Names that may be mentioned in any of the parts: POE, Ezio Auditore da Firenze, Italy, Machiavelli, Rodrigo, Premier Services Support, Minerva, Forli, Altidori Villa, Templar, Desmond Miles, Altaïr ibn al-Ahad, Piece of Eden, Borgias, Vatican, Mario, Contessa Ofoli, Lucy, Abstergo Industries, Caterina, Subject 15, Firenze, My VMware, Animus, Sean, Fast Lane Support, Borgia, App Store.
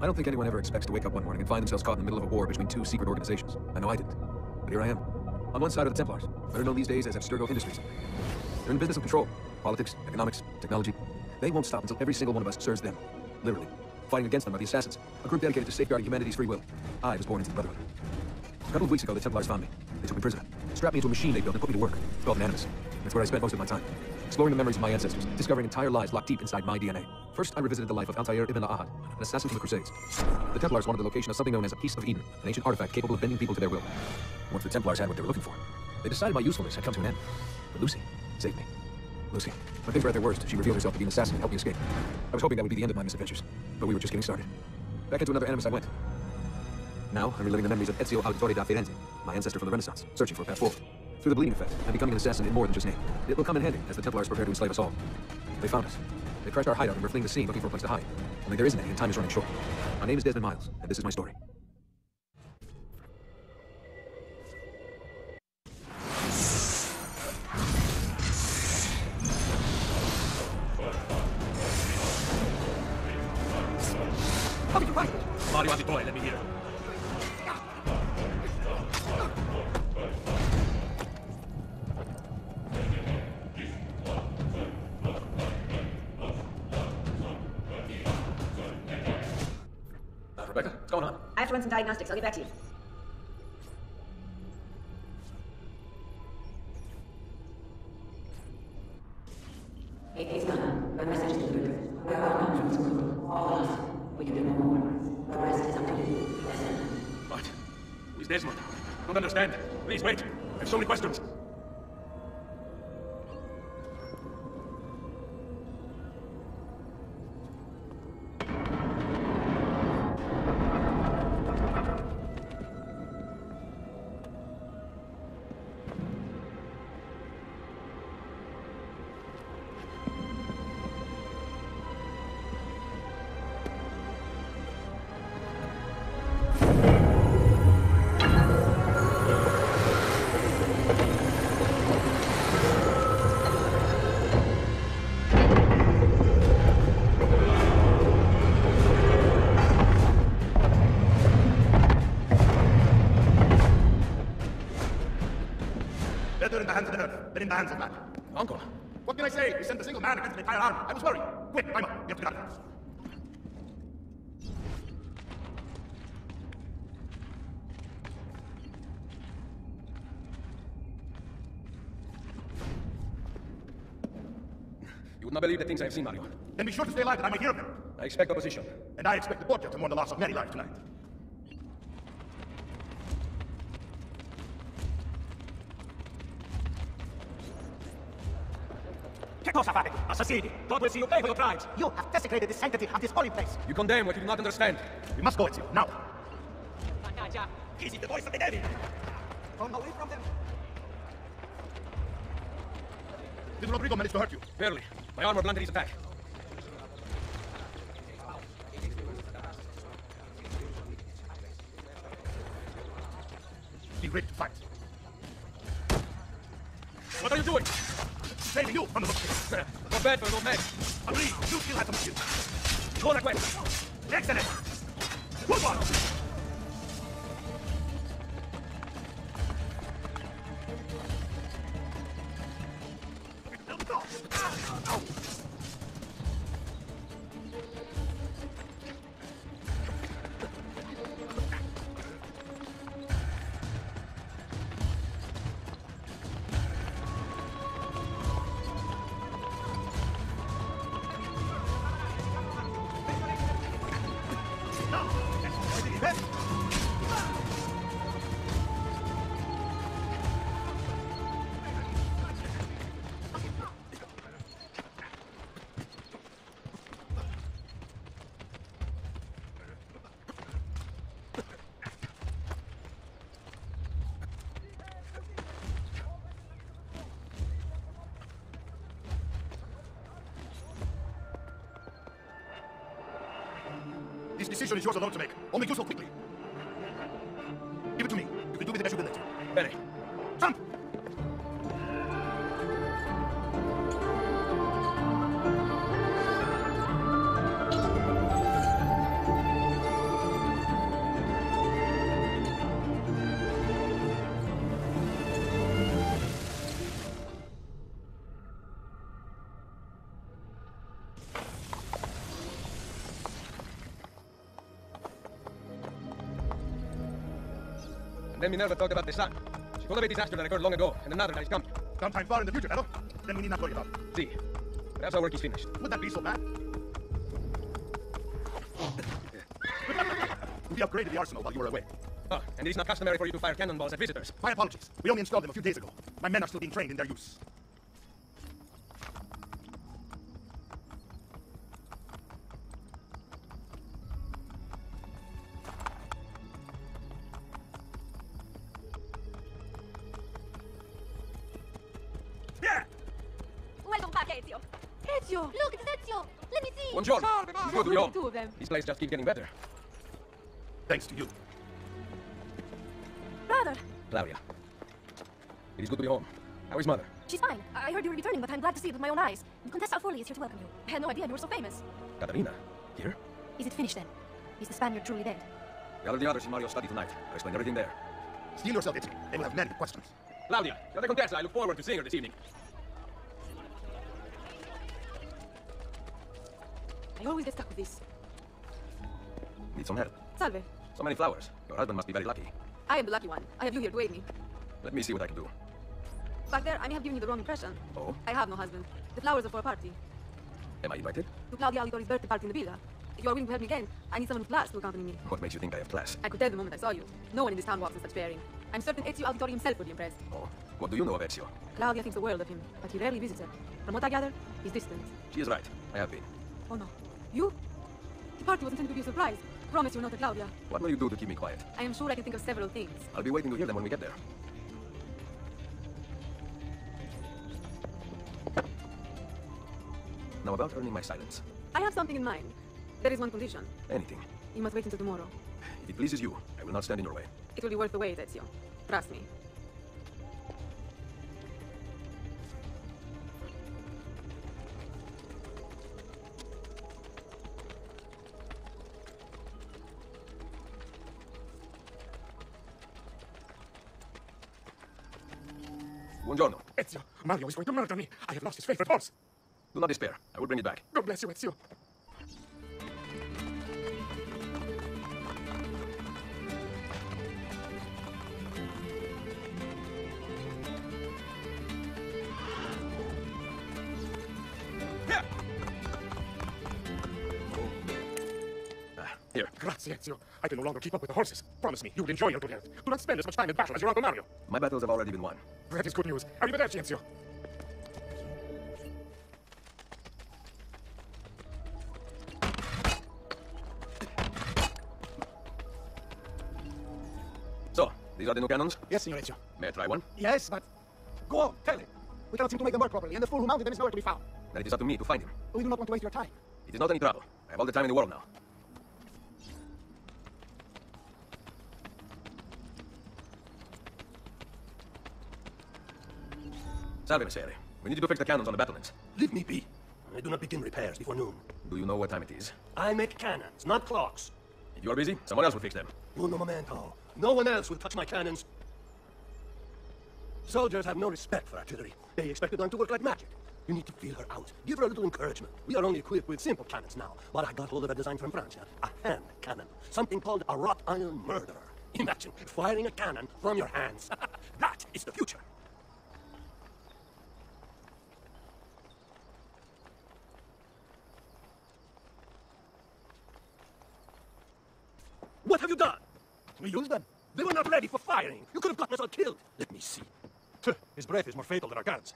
I don't think anyone ever expects to wake up one morning and find themselves caught in the middle of a war between two secret organizations. I know I didn't. But here I am. On one side are the Templars, better known these days as Abstergo Industries. They're in the business of control. Politics, economics, technology. They won't stop until every single one of us serves them. Literally. Fighting against them are the Assassins, a group dedicated to safeguarding humanity's free will. I was born into the Brotherhood. A couple of weeks ago, the Templars found me. They took me prisoner, strapped me into a machine they built and put me to work. It's called an Animus. That's where I spent most of my time. Exploring the memories of my ancestors, discovering entire lives locked deep inside my DNA. First, I revisited the life of Altaïr ibn al-Ahad, an assassin from the Crusades. The Templars wanted the location of something known as a Piece of Eden, an ancient artifact capable of bending people to their will. Once the Templars had what they were looking for, they decided my usefulness had come to an end. But Lucy saved me. Lucy, when things were at their worst, she revealed herself to be an assassin and helped me escape. I was hoping that would be the end of my misadventures, but we were just getting started. Back into another Animus I went. Now, I'm reliving the memories of Ezio Auditore da Firenze, my ancestor from the Renaissance, searching for a path forward. Through the bleeding effect, I'm becoming an assassin in more than just name. It will come in handy as the Templars prepare to enslave us all. They found us. They crashed our hideout and were fleeing the scene looking for a place to hide. Only there isn't any and time is running short. My name is Desmond Miles, and this is my story. How did you fight? Mario, boy, let me hear it. Rebecca, what's going on? I have to run some diagnostics. I'll get back to you. Hey, Gunner. A message to the group. We're all on from all of us. We can do no more. The rest is up to you, Desmond. What? Who is Desmond? I don't understand. Please wait. I have so many questions. In the hands of man. Uncle, what can I say? We sent a single man against the entire army. I was worried. Quick, I'm up. You have to get out of this. You would not believe the things I have seen, Mario. Then be sure to stay alive that I may hear of them. I expect opposition. And I expect the Borgias to mourn the loss of many lives tonight. Assassini, God will see you pay for your crimes. You have desecrated the sanctity of this holy place. You condemn what you do not understand. We must go, Ezio, now. Is it the voice of the devil? Run away from them. Did Rodrigo manage to hurt you? Barely. My armor blundered his attack. Be ready to fight. What are you doing? Saving you from the book. Not bad for an old man. Agreed. You still have some skills. Call that way. Excellent. Good one. The decision is yours alone to make. Only do so quickly. Give it to me. You can do with it as you will later. Benny. Jump! Then Minerva talked about the sun. She told of a disaster that occurred long ago, and another that is coming. Sometime far in the future, hello? Then we need not worry about it. See, perhaps our work is finished. Would that be so bad? We upgraded the arsenal while you were away. Oh, and it is not customary for you to fire cannonballs at visitors. My apologies. We only installed them a few days ago. My men are still being trained in their use. Yeah. Welcome back, Ezio. Ezio! Look, it's Ezio! Let me see! Buongiorno! Good, we all. Two of them. This place just keeps getting better. Thanks to you. Brother! Claudia. It is good to be home. How is mother? She's fine. I heard you were returning, but I'm glad to see it with my own eyes. Contessa Ofoli is here to welcome you. I had no idea you were so famous. Caterina? Here? Is it finished then? Is the Spaniard truly dead? Gather the others in Mario's study tonight. I'll explain everything there. Steal yourself, Ezio. They will have many questions. Claudia, you're the Contessa. I look forward to seeing her this evening. I always get stuck with this. Need some help? Salve. So many flowers. Your husband must be very lucky. I am the lucky one. I have you here to aid me. Let me see what I can do. Back there, I may have given you the wrong impression. Oh? I have no husband. The flowers are for a party. Am I invited? To Claudio Auditore's birthday party in the villa. If you are willing to help me again, I need someone with class to accompany me. What makes you think I have class? I could tell the moment I saw you. No one in this town walks in such bearing. I'm certain Ezio Auditore himself would be impressed. Oh? What do you know of Ezio? Claudia thinks the world of him, but he rarely visits her. From what I gather, he's distant. She is right. I have been. Oh no. You? The party was intended to be a surprise. Promise you're not a Claudia. What will you do to keep me quiet? I am sure I can think of several things. I'll be waiting to hear them when we get there. Now about earning my silence. I have something in mind. There is one condition. Anything. You must wait until tomorrow. If it pleases you, I will not stand in your way. It will be worth the wait, Ezio. Trust me. Buongiorno. Ezio, Mario is going to murder me. I have lost his favorite horse. Do not despair. I will bring it back. God bless you, Ezio. Here. Here. Grazie, Ezio. I can no longer keep up with the horses. Promise me, you will enjoy your good health. Do not spend as much time in battle as your Uncle Mario. My battles have already been won. That is good news. Arrivederci, Ezio. So, these are the new cannons? Yes, Signor Ezio. May I try one? Yes, but... Go on, tell him. We cannot seem to make them work properly, and the fool who mounted them is nowhere to be found. Then it is up to me to find him. We do not want to waste your time. It is not any trouble. I have all the time in the world now. Salve, Messere. We need to fix the cannons on the battlements. Leave me be. I do not begin repairs before noon. Do you know what time it is? I make cannons, not clocks. If you are busy, someone else will fix them. Uno momento. No one else will touch my cannons. Soldiers have no respect for artillery. They expect it done to work like magic. You need to feel her out. Give her a little encouragement. We are only equipped with simple cannons now, but I got hold of a design from France. A hand cannon. Something called a wrought iron murderer. Imagine firing a cannon from your hands. That is the future. What have you done? We used them. They were not ready for firing. You could have gotten us all killed. Let me see. His breath is more fatal than our guns.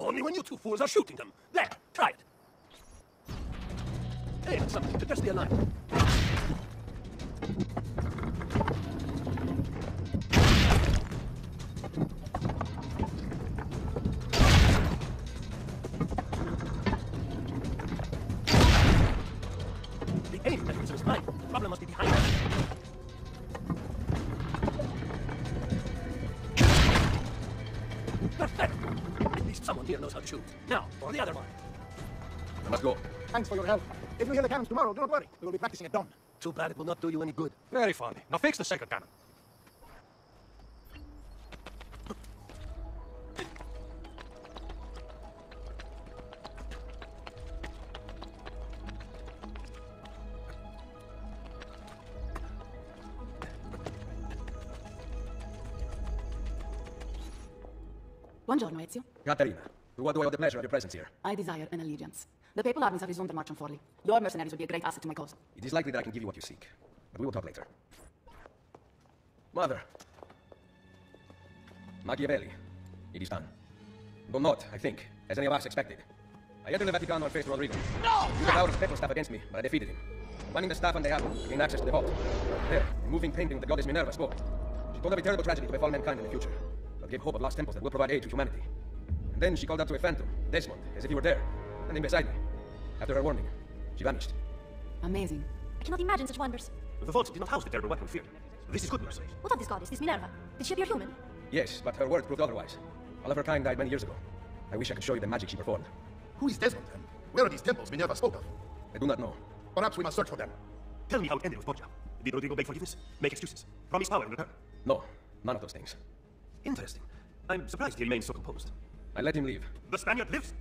Only when you two fools are shooting them. There, try it. Aim at something to test the alignment. The aim mechanism is mine. The problem must be behind us. Perfect! At least someone here knows how to shoot. Now, for the other one. I must go. Thanks for your help. If you hear the cannons tomorrow, do not worry. We will be practicing at dawn. Too bad it will not do you any good. Very funny. Now fix the second cannon. Buongiorno, Ezio. Caterina, to what do I owe the pleasure of your presence here? I desire an allegiance. The papal armies have resumed their march on Forli. Your mercenaries would be a great asset to my cause. It is likely that I can give you what you seek, but we will talk later. Mother. Machiavelli. It is done. But not, I think, as any of us expected. I entered the Vatican and faced Rodrigo. No! He allowed his papal staff against me, but I defeated him. Running the staff on the apple, gained access to the vault. There, a moving painting of the goddess Minerva spoke. She told of a terrible tragedy to befall mankind in the future, but gave hope of lost temples that will provide aid to humanity. And then she called out to a phantom, Desmond, as if he were there, standing beside me. After her warning, she vanished. Amazing. I cannot imagine such wonders. The vault did not house the terrible weapon feared. This is good news. What of this goddess, this Minerva? Did she appear human? Yes, but her word proved otherwise. All of her kind died many years ago. I wish I could show you the magic she performed. Who is Desmond, then? Where are these temples Minerva spoke of? I do not know. Perhaps we must search for them. Tell me how it ended with Borgia. Did Rodrigo beg forgiveness? Make excuses? Promise power in return? No, none of those things. Interesting. I'm surprised he remains so composed. I let him leave. The Spaniard lives?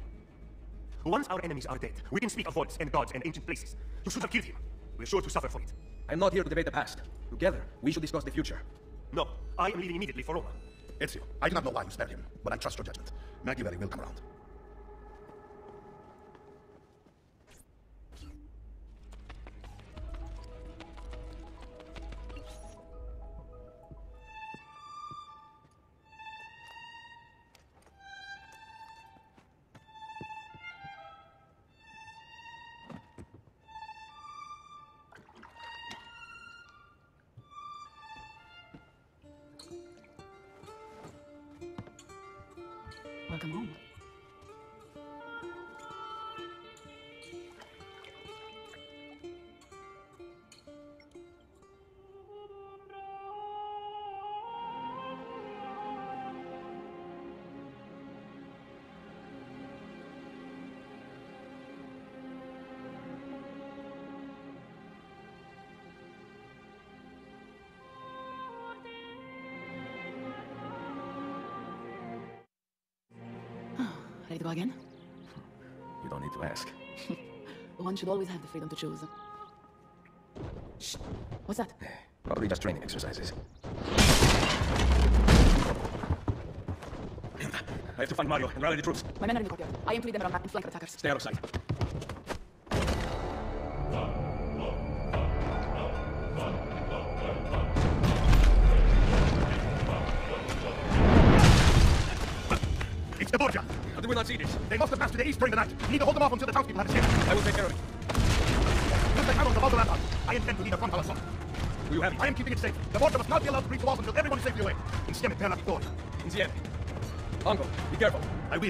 Once our enemies are dead, we can speak of vaults and gods and ancient places. You should have killed him. We're sure to suffer for it. I'm not here to debate the past. Together, we should discuss the future. No, I am leaving immediately for Roma. Ezio, I do not know why you spared him, but I trust your judgment. Machiavelli will come around. Welcome home. Ready to go again? You don't need to ask. One should always have the freedom to choose. Shh. What's that? Probably just training exercises. I have to find Mario and rally the troops. My men are in the courtyard. I am to lead them around back and flank the attackers. Stay out of sight. It's the Borgia! They will not see this. They must have passed to the east during the night. We need to hold them off until the townspeople have escaped. I will take care of it. Looks like arrows above the rampart. I intend to lead a frontal assault. Will you have it? I am keeping it safe. The Borgia must not be allowed to breach the walls until everyone is safely away. Insieme per la vittoria. Insieme. Longo, be careful. I will.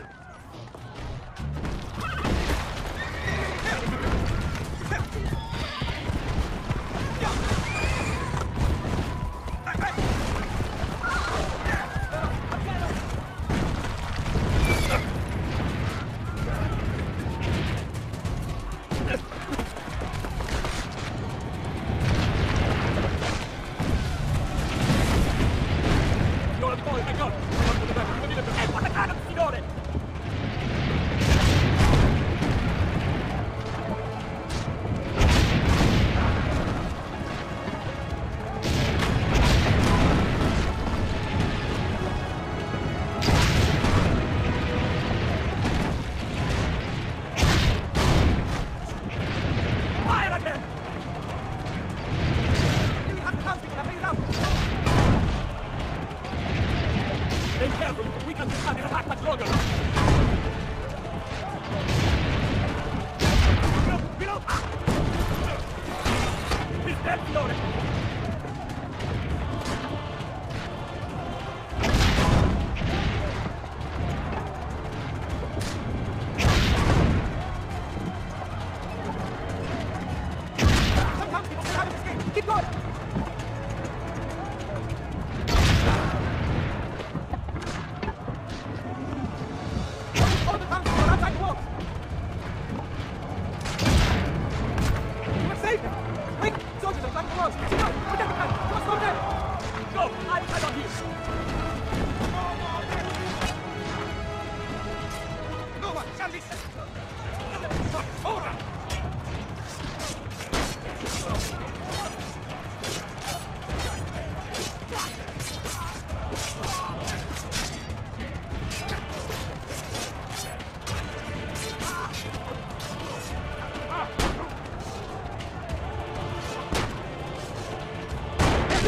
I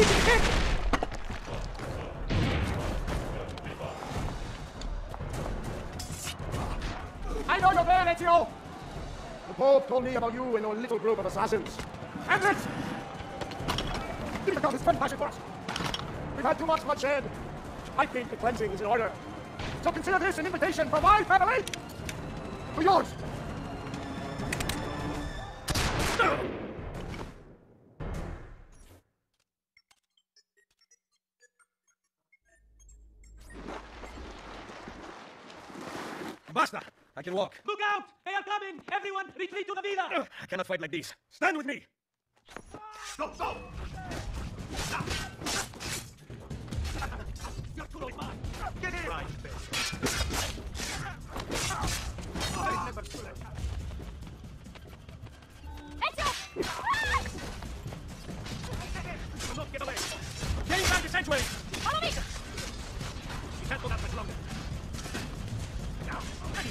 don't know where, Ezio! The Pope told me about you and your little group of assassins. Hamlet! You've got this fun passion for us. We've had too much bloodshed. I think the cleansing is in order. So consider this an invitation from my family to yours. Basta! I can walk. Look out! They are coming! Everyone, retreat to the villa! I cannot fight like this. Stand with me! Stop! Stop! Stop! Your tool is mine! Get in! Right, you will not get away! Get inside the sanctuary! Follow me! You can't hold out much longer. Now, ready!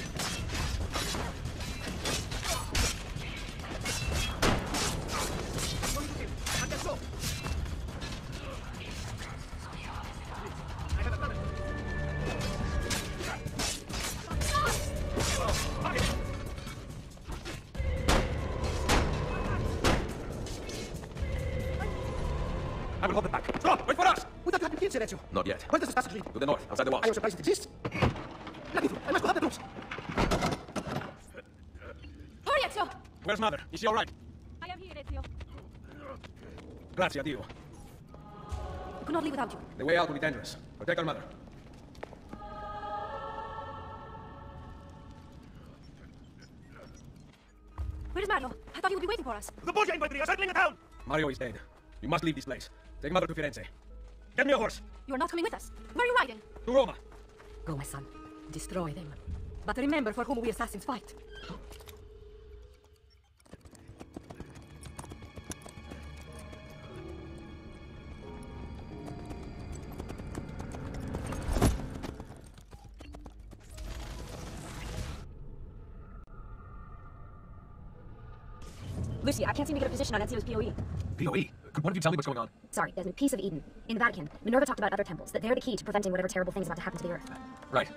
Not yet. Where does this passage lead? To the north, outside the walls. I am surprised it exists. Let me through. I must go have the troops. Hurry, Ezio! Where's Mother? Is she all right? I am here, Ezio. Grazie, addio. We could not leave without you. The way out will be dangerous. Protect our Mother. Where is Mario? I thought he would be waiting for us. The Borgia infantry are circling the town! Mario is dead. You must leave this place. Take Mother to Firenze. Get me a horse! You are not coming with us. Where are you riding? To Roma. Go, my son. Destroy them. But remember for whom we assassins fight. Lucy, I can't seem to get a position on Ezio's POE. POE? Could one of you tell me what's going on? Sorry, Desmond. Piece of Eden. In the Vatican, Minerva talked about other temples, that they're the key to preventing whatever terrible thing is about to happen to the Earth. Right.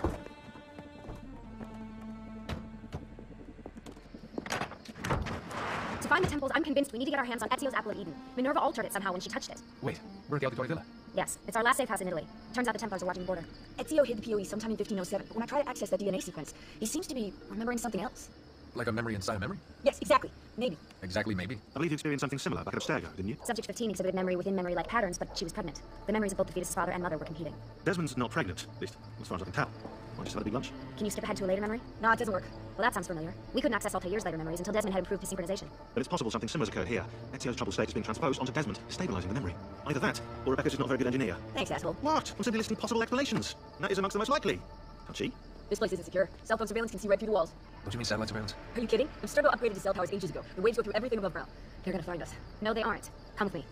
To find the temples, I'm convinced we need to get our hands on Ezio's apple of Eden. Minerva altered it somehow when she touched it. Wait, we're at the Altidori Villa? Yes, it's our last safe house in Italy. Turns out the Templars are watching the border. Ezio hid the POE sometime in 1507, but when I try to access that DNA sequence, he seems to be remembering something else. Like a memory inside a memory? Yes, exactly. Maybe. Exactly, maybe. I believe you experienced something similar back at Abstergo, didn't you? Subject 15 exhibited memory within memory-like patterns, but she was pregnant. The memories of both the fetus's father and mother were competing. Desmond's not pregnant, at least, as far as I can tell. Why just have a big lunch? Can you skip ahead to a later memory? No, it doesn't work. Well, that sounds familiar. We couldn't access Altair's later memories until Desmond had improved his synchronization. But it's possible something similar has occurred here. Ezio's trouble state is being transposed onto Desmond, stabilizing the memory. Either that, or Rebecca's just not a very good engineer. Thanks, asshole. What? I'm simply listing possible explanations. That is amongst the most likely. Touchy. This place isn't secure. Cell phone surveillance can see right through the walls. What do you mean satellite surveillance? Are you kidding? Abstergo upgraded to cell towers ages ago. The waves go through everything above ground. They're gonna find us. No, they aren't. Come with me.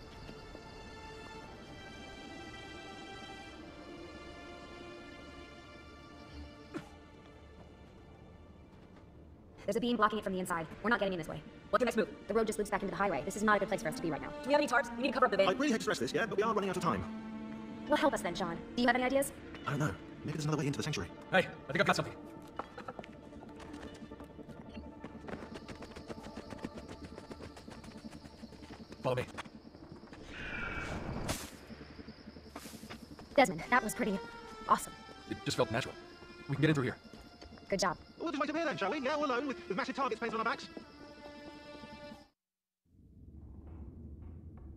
There's a beam blocking it from the inside. We're not getting in this way. What's the next move? The road just loops back into the highway. This is not a good place for us to be right now. Do we have any tarps? We need to cover up the van. I really hate to stress this, yeah, but we are running out of time. Well, help us then, Sean. Do you have any ideas? I don't know. Maybe there's another way into the sanctuary. Hey, I think I've got something. Follow me. Desmond, that was pretty awesome. It just felt natural. We can get in through here. Good job. We'll just wait up here then, shall we? Now alone with massive targets painted on our backs.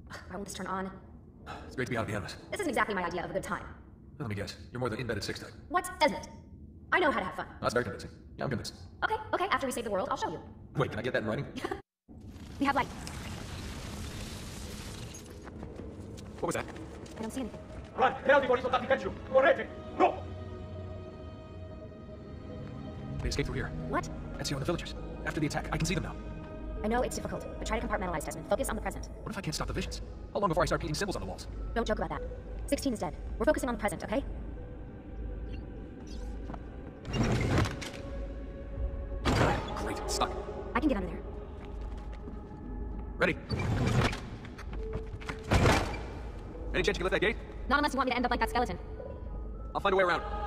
Why won't this turn on? It's great to be out of the Animus. This isn't exactly my idea of a good time. Let me guess. You're more the in-bed at 6 type. What? Desmond, I know how to have fun. That's very convincing. Yeah, I'm convinced. Okay, okay. After we save the world, I'll show you. Wait, can I get that in writing? We have light. What was that? I don't see anything. Run! Everybody will not catch you! You are ready! Go! They escaped through here. What? Ezio and the villagers. After the attack, I can see them now. I know it's difficult, but try to compartmentalize, Desmond. Focus on the present. What if I can't stop the visions? How long before I start painting symbols on the walls? Don't joke about that. 16 is dead. We're focusing on the present, okay? Great. Stuck. I can get under there. Ready? Any chance you can lift that gate? Not unless you want me to end up like that skeleton. I'll find a way around.